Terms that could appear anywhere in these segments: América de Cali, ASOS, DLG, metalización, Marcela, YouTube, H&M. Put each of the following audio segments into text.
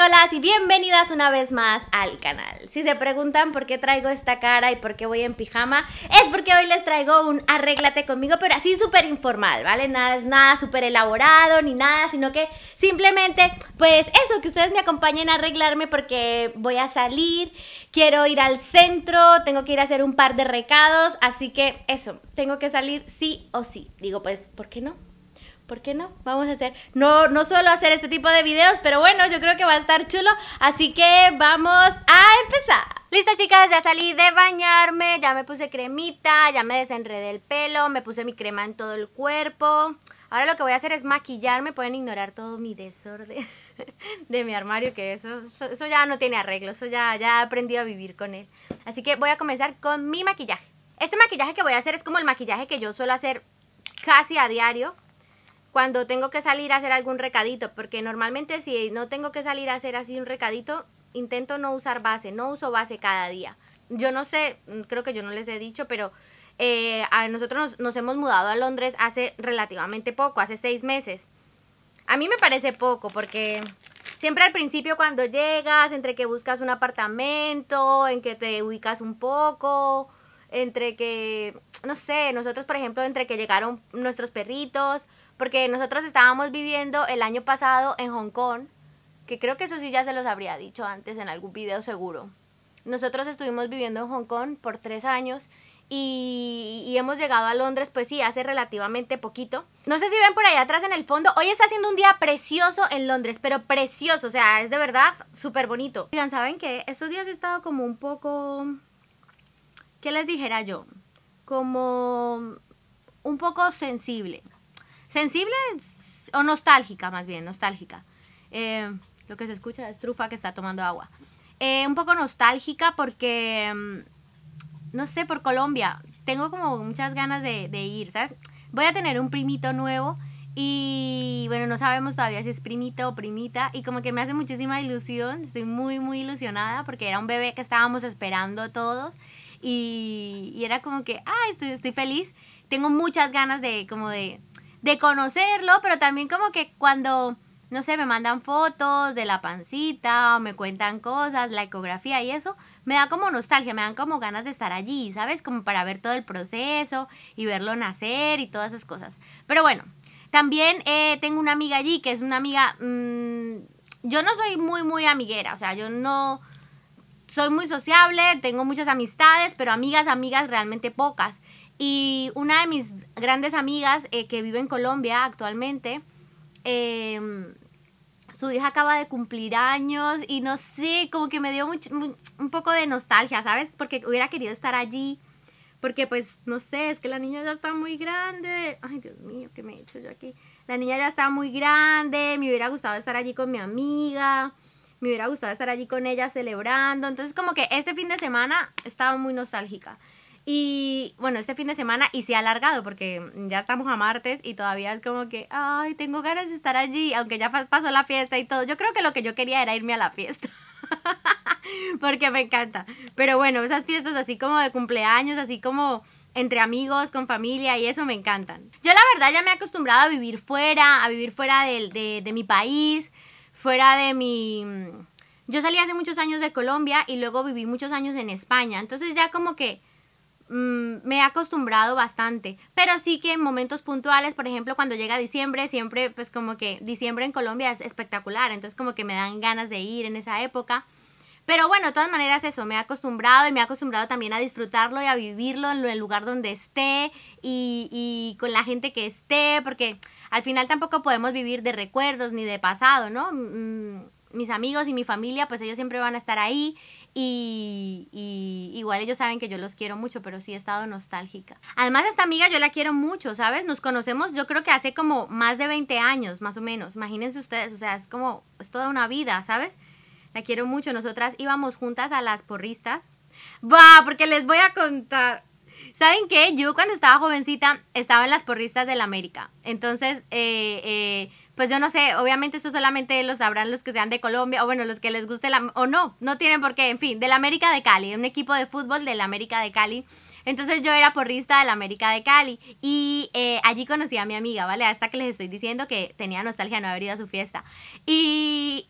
Caracolas y bienvenidas una vez más al canal. Si se preguntan por qué traigo esta cara y por qué voy en pijama, es porque hoy les traigo un arréglate conmigo, pero así súper informal, ¿vale? Nada súper elaborado ni nada, sino que simplemente, pues eso, que ustedes me acompañen a arreglarme porque voy a salir, quiero ir al centro, tengo que ir a hacer un par de recados, así que eso, tengo que salir sí o sí. Digo, pues, ¿por qué no? ¿Por qué no? Vamos a hacer... No suelo hacer este tipo de videos, pero bueno, yo creo que va a estar chulo. Así que vamos a empezar. Listo, chicas, ya salí de bañarme, ya me puse cremita, ya me desenredé el pelo, me puse mi crema en todo el cuerpo. Ahora lo que voy a hacer es maquillarme. Pueden ignorar todo mi desorden de mi armario, que eso ya no tiene arreglo, eso ya he aprendido a vivir con él. Así que voy a comenzar con mi maquillaje. Este maquillaje que voy a hacer es como el maquillaje que yo suelo hacer casi a diario cuando tengo que salir a hacer algún recadito, porque normalmente si no tengo que salir a hacer así un recadito, intento no usar base, no uso base cada día. Yo no sé, creo que yo no les he dicho, pero a nosotros nos hemos mudado a Londres hace relativamente poco, hace 6 meses. A mí me parece poco, porque siempre al principio cuando llegas, entre que buscas un apartamento, en que te ubicas un poco, entre que, no sé, nosotros por ejemplo, entre que llegaron nuestros perritos, porque nosotros estábamos viviendo el año pasado en Hong Kong, que creo que eso sí ya se los habría dicho antes en algún video seguro. Nosotros estuvimos viviendo en Hong Kong por 3 años y hemos llegado a Londres, pues sí, hace relativamente poquito. No sé si ven por allá atrás en el fondo, hoy está haciendo un día precioso en Londres, pero precioso, o sea, es de verdad súper bonito. Oigan, ¿saben qué? Estos días he estado como un poco... ¿qué les dijera yo? Como un poco sensible. Sensible o nostálgica, más bien, nostálgica. Lo que se escucha es Trufa que está tomando agua. Un poco nostálgica porque, no sé, por Colombia. Tengo como muchas ganas de ir, ¿sabes? Voy a tener un primito nuevo y, bueno, no sabemos todavía si es primito o primita. Y como que me hace muchísima ilusión, estoy muy, muy ilusionada porque era un bebé que estábamos esperando todos. Y era como que, ¡ay, estoy feliz! Tengo muchas ganas de, como de conocerlo, pero también como que cuando, no sé, me mandan fotos de la pancita o me cuentan cosas, la ecografía y eso, me da como nostalgia, me dan como ganas de estar allí, ¿sabes? Como para ver todo el proceso y verlo nacer y todas esas cosas. Pero bueno, también tengo una amiga allí que es una amiga, yo no soy muy amiguera, o sea, yo no soy muy sociable, tengo muchas amistades, pero amigas realmente pocas. Y una de mis grandes amigas que vive en Colombia actualmente, su hija acaba de cumplir años y no sé, como que me dio un poco de nostalgia, ¿sabes? Porque hubiera querido estar allí, porque pues, no sé, es que la niña ya está muy grande. Ay, Dios mío, ¿qué me he hecho yo aquí? La niña ya está muy grande, me hubiera gustado estar allí con mi amiga, me hubiera gustado estar allí con ella celebrando. Entonces como que este fin de semana estaba muy nostálgica. Y bueno, este fin de semana y se ha alargado porque ya estamos a martes y todavía es como que, ay, tengo ganas de estar allí, aunque ya pasó la fiesta y todo. Yo creo que lo que yo quería era irme a la fiesta, porque me encanta. Pero bueno, esas fiestas así como de cumpleaños, así como entre amigos, con familia y eso me encantan. Yo la verdad ya me he acostumbrado a vivir fuera de mi país, fuera de mi... Yo salí hace muchos años de Colombia y luego viví muchos años en España, entonces ya como que... me he acostumbrado bastante, pero sí que en momentos puntuales, por ejemplo cuando llega diciembre, siempre pues como que diciembre en Colombia es espectacular, entonces como que me dan ganas de ir en esa época, pero bueno, de todas maneras eso, me he acostumbrado y me he acostumbrado también a disfrutarlo y a vivirlo en el lugar donde esté y con la gente que esté, porque al final tampoco podemos vivir de recuerdos ni de pasado, ¿no? Mis amigos y mi familia, pues ellos siempre van a estar ahí. Y igual ellos saben que yo los quiero mucho, pero sí he estado nostálgica. Además esta amiga yo la quiero mucho, ¿sabes? Nos conocemos yo creo que hace como más de 20 años, más o menos. Imagínense ustedes, o sea, es como, es toda una vida, ¿sabes? La quiero mucho. Nosotras íbamos juntas a las porristas. ¡Bah! Porque les voy a contar. ¿Saben qué? Yo cuando estaba jovencita estaba en las porristas del América. Entonces, pues yo no sé, obviamente esto solamente lo sabrán los que sean de Colombia, o bueno, los que les guste la... o no, no tienen por qué, en fin, del América de Cali, un equipo de fútbol del América de Cali. Entonces yo era porrista del América de Cali y allí conocí a mi amiga, ¿vale? Hasta que les estoy diciendo que tenía nostalgia de no haber ido a su fiesta. Y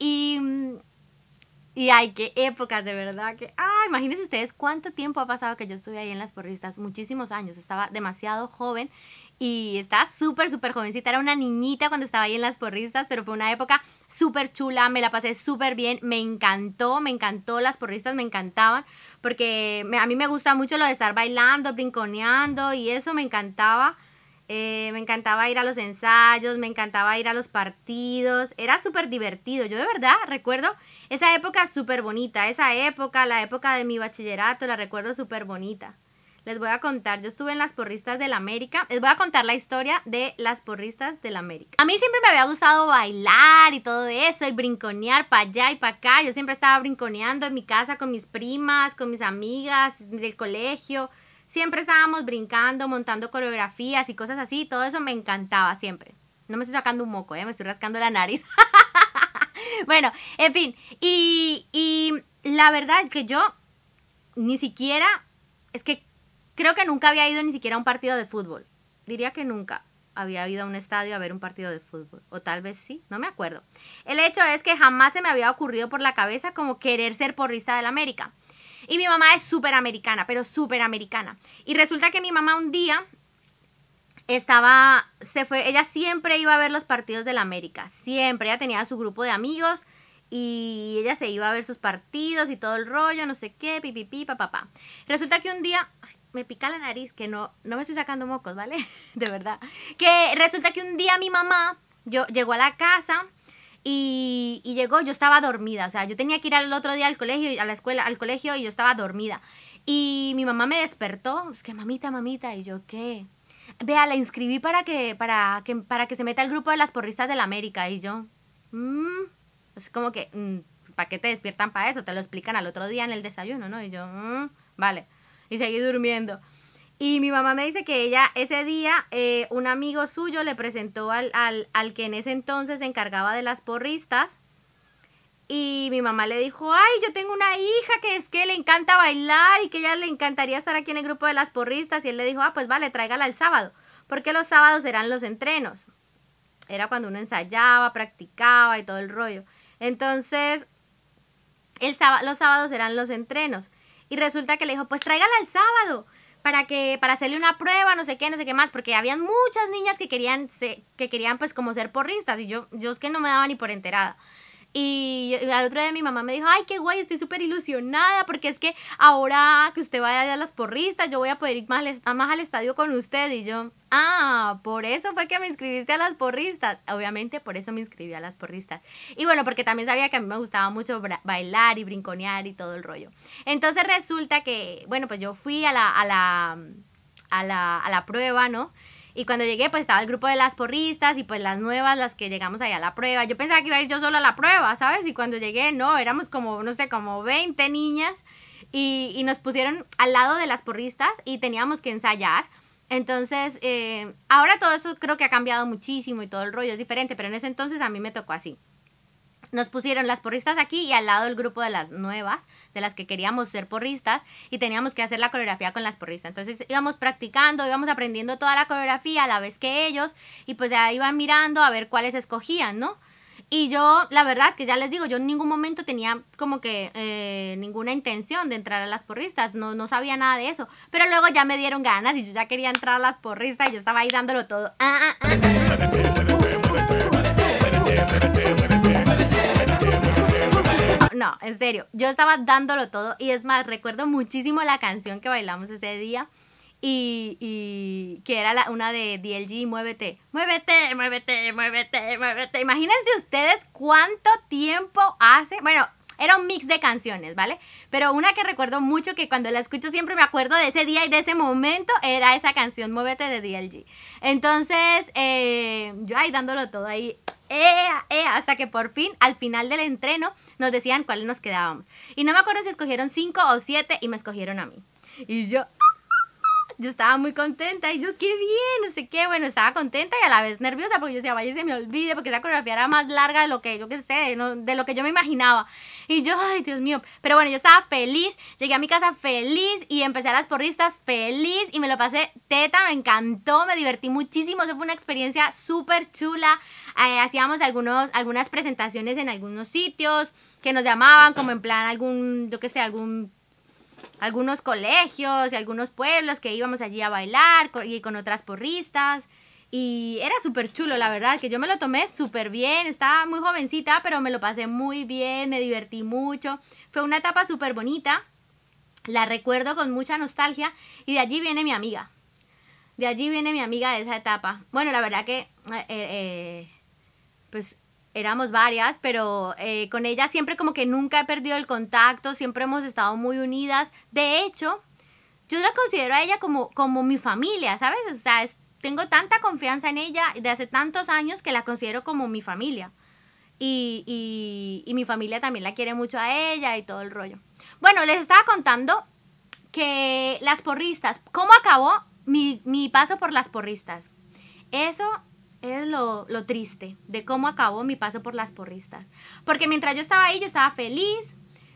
Y ay, qué épocas, de verdad que... Ah, imagínense ustedes cuánto tiempo ha pasado que yo estuve ahí en Las Porristas, muchísimos años, estaba demasiado joven y estaba súper, súper jovencita, era una niñita cuando estaba ahí en Las Porristas, pero fue una época súper chula, me la pasé súper bien, me encantó Las Porristas, me encantaban, porque a mí me gusta mucho lo de estar bailando, brinconeando y eso me encantaba. Me encantaba ir a los ensayos, me encantaba ir a los partidos, era súper divertido. Yo de verdad recuerdo esa época súper bonita, esa época, la época de mi bachillerato, la recuerdo súper bonita. Les voy a contar, yo estuve en Las Porristas del América, les voy a contar la historia de Las Porristas del América. A mí siempre me había gustado bailar y todo eso, y brinconear para allá y para acá. Yo siempre estaba brinconeando en mi casa con mis primas, con mis amigas del colegio. Siempre estábamos brincando, montando coreografías y cosas así. Todo eso me encantaba siempre. No me estoy sacando un moco, me estoy rascando la nariz. Bueno, en fin. Y la verdad es que yo ni siquiera... Es que creo que nunca había ido ni siquiera a un partido de fútbol. Diría que nunca había ido a un estadio a ver un partido de fútbol. O tal vez sí, no me acuerdo. El hecho es que jamás se me había ocurrido por la cabeza como querer ser porrista del América. Y mi mamá es súper americana, pero súper americana. Y resulta que mi mamá un día ella siempre iba a ver los partidos del América, siempre. Ella tenía su grupo de amigos y ella se iba a ver sus partidos y todo el rollo, no sé qué, pipipi, papapá. Resulta que un día, ay, me pica la nariz, que no me estoy sacando mocos, ¿vale? De verdad. Que resulta que un día mi mamá llegó a la casa... Y llegó, yo estaba dormida, o sea, yo tenía que ir al otro día al colegio, a la escuela, al colegio, y yo estaba dormida. Y mi mamá me despertó, es que mamita, mamita, y yo, ¿qué? Vea, la inscribí para que se meta al grupo de Las Porristas del América, y yo, es como que, ¿para qué te despiertan para eso? Te lo explican al otro día en el desayuno, ¿no? Y yo, vale, y seguí durmiendo. Y mi mamá me dice que ella ese día, un amigo suyo le presentó al que en ese entonces se encargaba de las porristas. Y mi mamá le dijo, ay, yo tengo una hija que es que le encanta bailar y que ella le encantaría estar aquí en el grupo de las porristas. Y él le dijo, ah, pues vale, tráigala el sábado, porque los sábados eran los entrenos. Era cuando uno ensayaba, practicaba y todo el rollo. Entonces, los sábados eran los entrenos. Y resulta que le dijo, pues tráigala el sábado. Para hacerle una prueba, no sé qué más, porque habían muchas niñas que querían pues como ser porristas, y yo es que no me daba ni por enterada. Y al otro día mi mamá me dijo, ay, qué guay, estoy súper ilusionada, porque es que ahora que usted vaya a las porristas, yo voy a poder ir más al estadio con usted. Y yo, ah, por eso fue que me inscribiste a las porristas. Obviamente por eso me inscribí a las porristas. Y bueno, porque también sabía que a mí me gustaba mucho bailar y brinconear y todo el rollo. Entonces resulta que, bueno, pues yo fui a la prueba, ¿no? Y cuando llegué, pues estaba el grupo de las porristas y pues las nuevas, las que llegamos ahí a la prueba. Yo pensaba que iba a ir yo sola a la prueba, ¿sabes? Y cuando llegué, no, éramos como, no sé, como 20 niñas. Y nos pusieron al lado de las porristas y teníamos que ensayar. Entonces, ahora todo eso creo que ha cambiado muchísimo y todo el rollo es diferente. Pero en ese entonces a mí me tocó así. Nos pusieron las porristas aquí y al lado el grupo de las nuevas, de las que queríamos ser porristas, y teníamos que hacer la coreografía con las porristas. Entonces íbamos practicando, íbamos aprendiendo toda la coreografía a la vez que ellos, y pues ya iban mirando a ver cuáles escogían, ¿no? Y yo, la verdad, que ya les digo, yo en ningún momento tenía como que ninguna intención de entrar a las porristas, no sabía nada de eso. Pero luego ya me dieron ganas y yo ya quería entrar a las porristas y yo estaba ahí dándolo todo. No, en serio, yo estaba dándolo todo, y es más, recuerdo muchísimo la canción que bailamos ese día y que era una de DLG, Muévete, Muévete, Muévete, Muévete, Muévete. Imagínense ustedes cuánto tiempo hace, bueno, era un mix de canciones, ¿vale? Pero una que recuerdo mucho, que cuando la escucho siempre me acuerdo de ese día y de ese momento, era esa canción Muévete de DLG. Entonces, yo ahí dándolo todo ahí. Hasta que por fin, al final del entreno, nos decían cuáles nos quedábamos. Y no me acuerdo si escogieron 5 o 7 y me escogieron a mí. Y yo estaba muy contenta, y yo, qué bien, no sé qué, bueno, estaba contenta y a la vez nerviosa, porque yo decía, vaya, se me olvide, porque esa coreografía era más larga de lo que yo, qué sé, de lo que yo me imaginaba. Y yo, ay, Dios mío, pero bueno, yo estaba feliz, llegué a mi casa feliz, y empecé a las porristas feliz, y me lo pasé teta, me encantó, me divertí muchísimo, eso fue una experiencia súper chula. hacíamos algunas presentaciones en algunos sitios que nos llamaban, como en plan algunos colegios y algunos pueblos que íbamos allí a bailar con otras porristas. Y era súper chulo, la verdad, que yo me lo tomé súper bien. Estaba muy jovencita, pero me lo pasé muy bien, me divertí mucho. Fue una etapa súper bonita, la recuerdo con mucha nostalgia. Y de allí viene mi amiga. De allí viene mi amiga de esa etapa. Bueno, la verdad que pues éramos varias, pero con ella siempre como que nunca he perdido el contacto. Siempre hemos estado muy unidas. De hecho, yo la considero a ella como mi familia, ¿sabes? O sea, tengo tanta confianza en ella de hace tantos años que la considero como mi familia. Y mi familia también la quiere mucho a ella y todo el rollo. Bueno, les estaba contando que las porristas, ¿cómo acabó mi paso por las porristas? Eso es lo triste de cómo acabó mi paso por las porristas. Porque mientras yo estaba ahí, yo estaba feliz.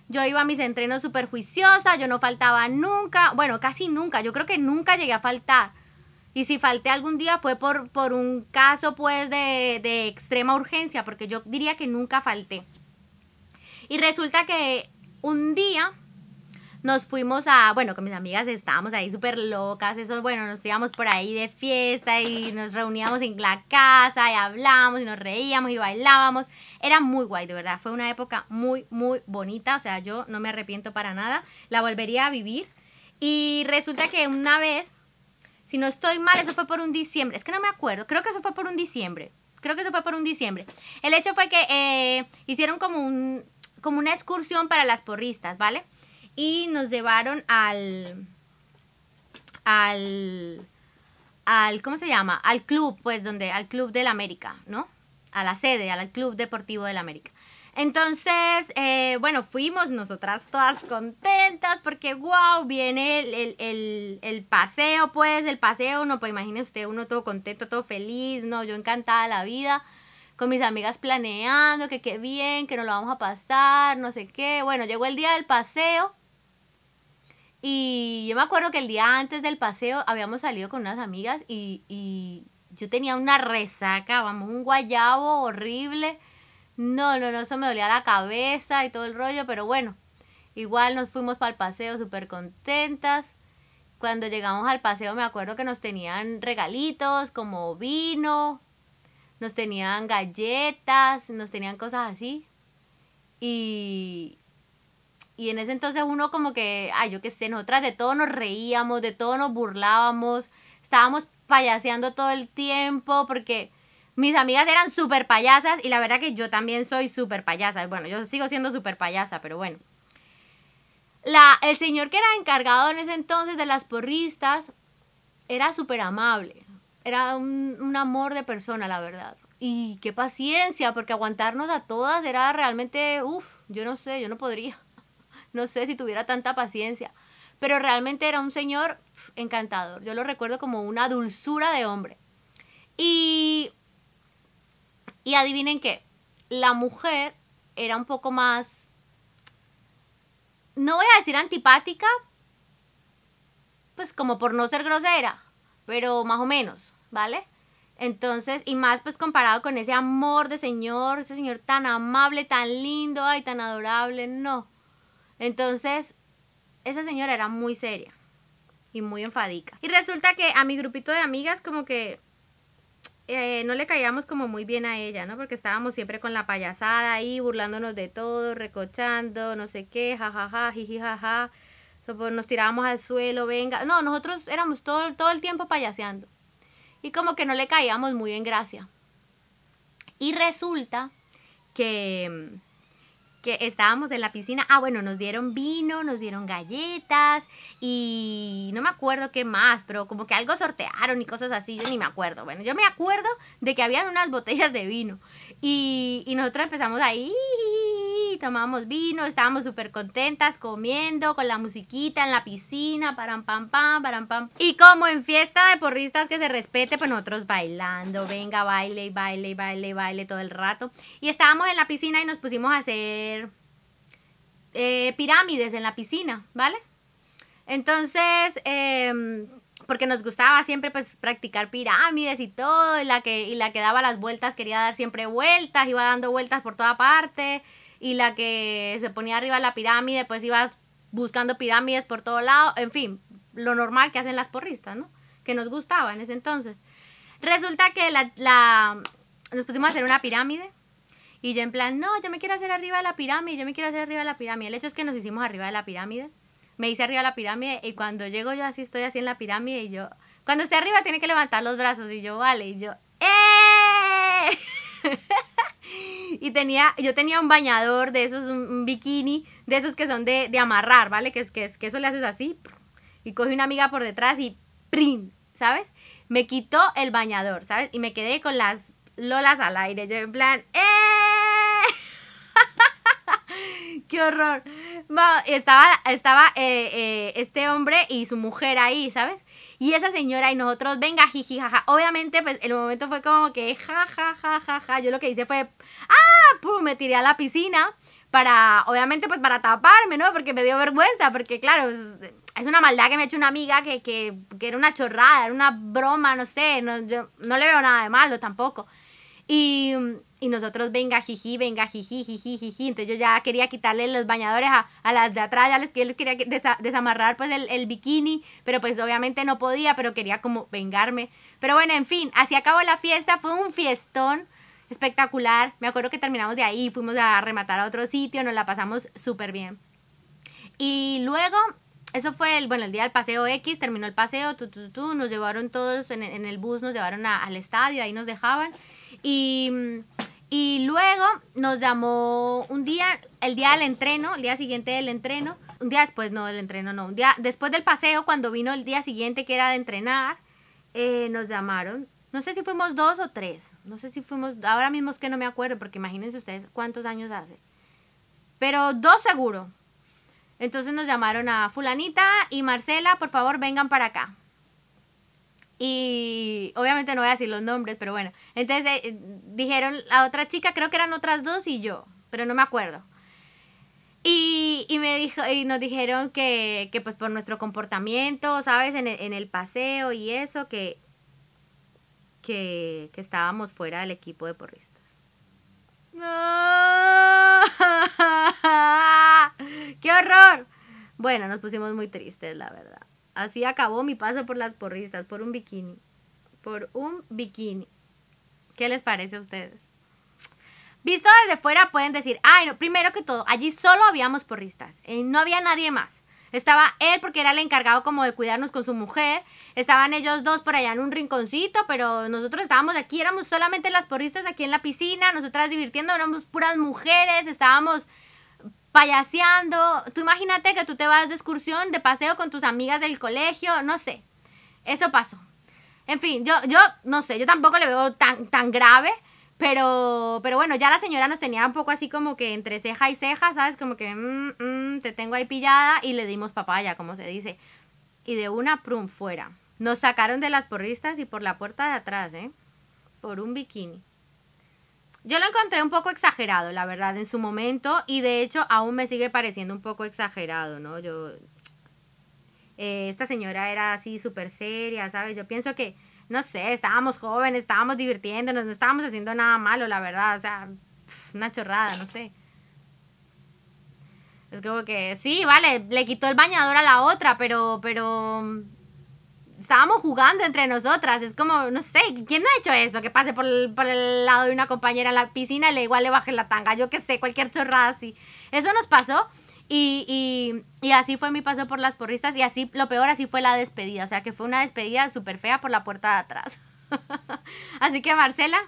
Yo iba a mis entrenos súper juiciosa, yo no faltaba nunca. Bueno, casi nunca, yo creo que nunca llegué a faltar. Y si falté algún día fue por un caso pues de extrema urgencia, porque yo diría que nunca falté. Y resulta que un día nos fuimos bueno, con mis amigas estábamos ahí súper locas, eso, bueno, nos íbamos por ahí de fiesta y nos reuníamos en la casa y hablábamos y nos reíamos y bailábamos. Era muy guay, de verdad, fue una época muy, muy bonita, o sea, yo no me arrepiento para nada, la volvería a vivir. Y resulta que una vez, si no estoy mal, eso fue por un diciembre. Es que no me acuerdo. Creo que eso fue por un diciembre. El hecho fue que hicieron como una excursión para las porristas, ¿vale? Y nos llevaron al ¿cómo se llama? Al club, pues, al Club del América, ¿no? A la sede, al Club Deportivo del América. Entonces, bueno, fuimos nosotras todas contentas porque, wow, viene el paseo, pues, el paseo, no, pues imagine usted, uno todo contento, todo feliz, no, yo encantada de la vida, con mis amigas planeando, que qué bien, que nos lo vamos a pasar, no sé qué. Bueno, llegó el día del paseo y yo me acuerdo que el día antes del paseo habíamos salido con unas amigas y yo tenía una resaca, vamos, un guayabo horrible. No, eso me dolía la cabeza y todo el rollo, pero bueno, igual nos fuimos para el paseo súper contentas. Cuando llegamos al paseo me acuerdo que nos tenían regalitos como vino, nos tenían galletas, nos tenían cosas así. Y en ese entonces uno como que, ay, yo qué sé, nosotras de todo nos reíamos, de todo nos burlábamos, estábamos payaseando todo el tiempo porque mis amigas eran súper payasas y la verdad que yo también soy súper payasa. Bueno, yo sigo siendo súper payasa, pero bueno. El señor que era encargado en ese entonces de las porristas era súper amable. Era un amor de persona, la verdad. Y qué paciencia, porque aguantarnos a todas era realmente, uff, yo no sé, yo no podría. No sé si tuviera tanta paciencia. Pero realmente era un señor encantador. Yo lo recuerdo como una dulzura de hombre. Y adivinen qué, la mujer era un poco más, no voy a decir antipática, pues como por no ser grosera, pero más o menos, ¿vale? Entonces, y más pues comparado con ese amor de señor, ese señor tan amable, tan lindo, ay, tan adorable, no. Entonces, esa señora era muy seria y muy enfadica. Y resulta que a mi grupito de amigas como que no le caíamos como muy bien a ella, ¿no? Porque estábamos siempre con la payasada ahí, burlándonos de todo, recochando, no sé qué, jajaja, jiji, jaja. Nos tirábamos al suelo, venga. No, nosotros éramos todo el tiempo payaseando. Y como que no le caíamos muy en gracia. Y resulta que estábamos en la piscina. Ah, bueno, nos dieron vino, nos dieron galletas y no me acuerdo qué más, pero como que algo sortearon y cosas así, yo ni me acuerdo. Bueno, yo me acuerdo de que habían unas botellas de vino y nosotros empezamos ahí, tomábamos vino, estábamos súper contentas comiendo, con la musiquita en la piscina, param pam pam, param pam. Y como en fiesta de porristas que se respete, pues nosotros bailando, venga, baile, baile, baile, baile todo el rato. Y estábamos en la piscina y nos pusimos a hacer pirámides en la piscina, ¿vale? Entonces, porque nos gustaba siempre pues practicar pirámides y todo, y la que daba las vueltas quería dar siempre vueltas, iba dando vueltas por toda parte, y la que se ponía arriba de la pirámide pues iba buscando pirámides por todo lado, en fin, lo normal que hacen las porristas, ¿no? Que nos gustaba en ese entonces. Resulta que nos pusimos a hacer una pirámide, y yo en plan, no, yo me quiero hacer arriba de la pirámide, yo me quiero hacer arriba de la pirámide. El hecho es que nos hicimos arriba de la pirámide. Me hice arriba de la pirámide y cuando llego yo así, estoy así en la pirámide y yo, cuando esté arriba tiene que levantar los brazos y yo, vale, y yo, ¡eh! Y yo tenía un bañador de esos, un bikini, de esos que son de amarrar, ¿vale? Que eso le haces así y coge una amiga por detrás y ¡prim! ¿Sabes? Me quitó el bañador, ¿sabes? Y me quedé con las lolas al aire, yo en plan, ¡eh! ¡Qué horror! Bueno, estaba este hombre y su mujer ahí, ¿sabes? Y esa señora y nosotros, venga, jiji, jaja. Obviamente, pues, el momento fue como que ja, ja, ja, ja, ja. Yo lo que hice fue, ¡ah! ¡Pum! Me tiré a la piscina para, obviamente, pues, para taparme, ¿no? Porque me dio vergüenza, porque, claro, es una maldad que me ha hecho una amiga que era una chorrada, era una broma, no sé. No, yo no le veo nada de malo tampoco. Y nosotros, venga, jiji, jiji, jiji. Entonces yo ya quería quitarle los bañadores a las de atrás, ya les quería desamarrar pues el bikini, pero pues obviamente no podía, pero quería como vengarme. Pero bueno, en fin, así acabó la fiesta, fue un fiestón espectacular. Me acuerdo que terminamos de ahí, fuimos a rematar a otro sitio, nos la pasamos súper bien. Y luego, eso fue el día del paseo X, terminó el paseo, nos llevaron todos en el bus, nos llevaron al estadio, ahí nos dejaban. Y luego nos llamó un día, el día del entreno, el día siguiente del entreno, un día después, no, del entreno no, un día después del paseo, cuando vino el día siguiente que era de entrenar, nos llamaron, no sé si fuimos 2 o 3, no sé si fuimos, ahora mismo es que no me acuerdo, porque imagínense ustedes cuántos años hace, pero 2 seguro. Entonces nos llamaron a fulanita y Marcela, por favor vengan para acá. Y obviamente no voy a decir los nombres, pero bueno. Entonces dijeron a otra chica, creo que eran otras 2 y yo, pero no me acuerdo. Y nos dijeron que pues por nuestro comportamiento, ¿sabes? En el paseo y eso, que estábamos fuera del equipo de porristas. ¡No! ¡Qué horror! Bueno, nos pusimos muy tristes, la verdad. Así acabó mi paso por las porristas, por un bikini. Por un bikini. ¿Qué les parece a ustedes? Visto desde fuera pueden decir, ay, no, primero que todo, allí solo habíamos porristas. No había nadie más. Estaba él porque era el encargado como de cuidarnos con su mujer. Estaban ellos 2 por allá en un rinconcito, pero nosotros estábamos aquí, éramos solamente las porristas aquí en la piscina, nosotras divirtiendo, éramos puras mujeres, estábamos payaseando. Tú imagínate que tú te vas de excursión, de paseo con tus amigas del colegio, no sé, eso pasó. En fin, yo no sé, yo tampoco le veo tan grave, pero bueno, ya la señora nos tenía un poco así como que entre ceja y ceja, ¿sabes? Como que, te tengo ahí pillada, y le dimos papaya, como se dice, y de una, prum, fuera. Nos sacaron de las porristas y por la puerta de atrás, por un bikini. Yo lo encontré un poco exagerado, la verdad, en su momento, y de hecho aún me sigue pareciendo un poco exagerado, ¿no? Esta señora era así súper seria, ¿sabes? Yo pienso que, no sé, estábamos jóvenes, estábamos divirtiéndonos, no estábamos haciendo nada malo, la verdad, o sea, una chorrada, no sé. Es como que, sí, vale, le quitó el bañador a la otra, pero estábamos jugando entre nosotras, es como, no sé, ¿quién no ha hecho eso? Que pase por el lado de una compañera en la piscina y igual le baje la tanga, yo qué sé, cualquier chorrada así. Eso nos pasó y así fue mi paso por las porristas y así, lo peor, así fue la despedida, o sea que fue una despedida súper fea por la puerta de atrás. Así que Marcela,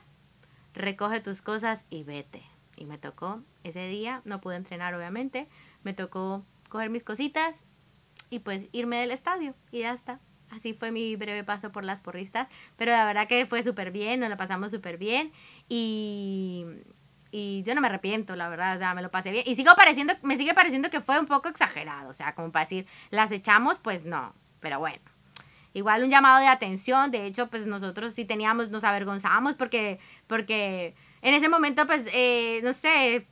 recoge tus cosas y vete. Y me tocó ese día, no pude entrenar obviamente, me tocó coger mis cositas y pues irme del estadio y ya está. Así fue mi breve paso por las porristas, pero la verdad que fue súper bien, nos la pasamos súper bien y yo no me arrepiento, la verdad, o sea, me lo pasé bien. Y me sigue pareciendo que fue un poco exagerado, o sea, como para decir, las echamos, pues no, pero bueno. Igual un llamado de atención, de hecho, pues nosotros sí teníamos, nos avergonzábamos porque en ese momento, pues, no sé,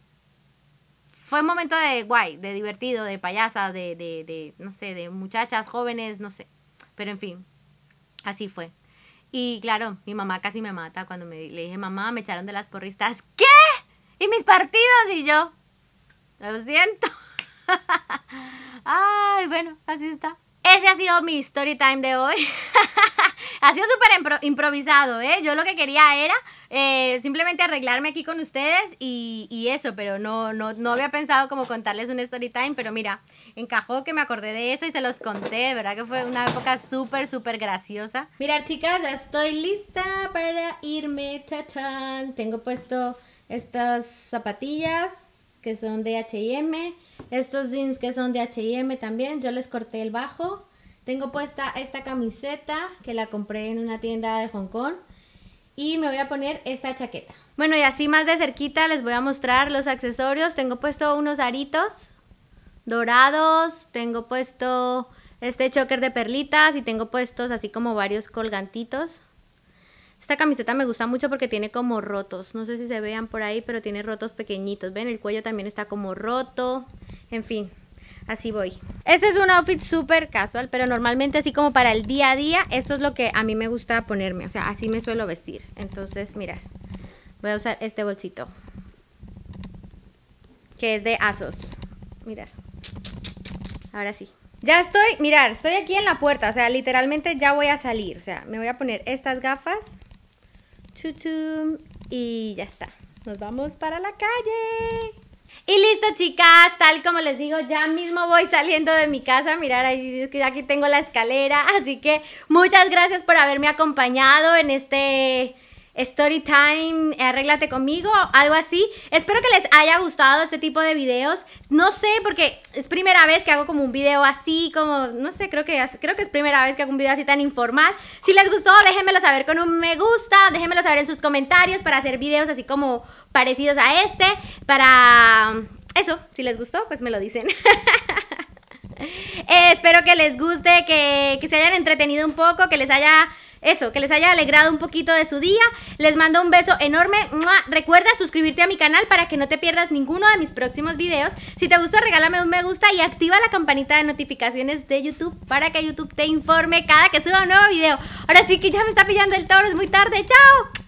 fue un momento de guay, de divertido, de payasa, de no sé, de muchachas jóvenes, no sé. Pero en fin, Así fue. Y claro, mi mamá casi me mata cuando le dije, mamá, me echaron de las porristas. ¿Qué? ¿Y mis partidos? Y yo, lo siento. Ay, bueno, así está. Ese ha sido mi story time de hoy. Ha sido súper improvisado, ¿eh? Yo lo que quería era simplemente arreglarme aquí con ustedes y eso, pero no había pensado como contarles un story time, pero mira, encajó que me acordé de eso y se los conté, ¿verdad? Que fue una época súper graciosa. Mira, chicas, ya estoy lista para irme. ¡Tachán! Tengo puesto estas zapatillas que son de H&M, estos jeans que son de H&M también, yo les corté el bajo. Tengo puesta esta camiseta que la compré en una tienda de Hong Kong y me voy a poner esta chaqueta. Bueno, y así más de cerquita les voy a mostrar los accesorios. Tengo puesto unos aritos dorados, tengo puesto este choker de perlitas y tengo puestos así como varios colgantitos. Esta camiseta me gusta mucho porque tiene como rotos, no sé si se vean por ahí, pero tiene rotos pequeñitos, ven, el cuello también está como roto, en fin. Así voy. Este es un outfit súper casual, pero normalmente así como para el día a día, esto es lo que a mí me gusta ponerme. O sea, así me suelo vestir. Entonces, mirad, voy a usar este bolsito, que es de ASOS. Mirad, ahora sí. Ya estoy, mirad, estoy aquí en la puerta. O sea, literalmente ya voy a salir. O sea, me voy a poner estas gafas. Chuchum. Y ya está. Nos vamos para la calle. Y listo, chicas, tal como les digo, ya mismo voy saliendo de mi casa. Mirar, aquí tengo la escalera. Así que muchas gracias por haberme acompañado en este story time, arréglate conmigo, algo así. Espero que les haya gustado este tipo de videos. No sé, porque es primera vez que hago como un video así, como, no sé, creo que es primera vez que hago un video así tan informal. Si les gustó, déjenmelo saber con un me gusta, déjenmelo saber en sus comentarios para hacer videos así como parecidos a este, para eso, si les gustó, pues me lo dicen. Espero que les guste, que se hayan entretenido un poco, que les haya... Eso, que les haya alegrado un poquito de su día. Les mando un beso enorme. ¡Mua! Recuerda suscribirte a mi canal para que no te pierdas ninguno de mis próximos videos. Si te gustó, regálame un me gusta y activa la campanita de notificaciones de YouTube para que YouTube te informe cada que suba un nuevo video. Ahora sí que ya me está pillando el toro, es muy tarde. ¡Chao!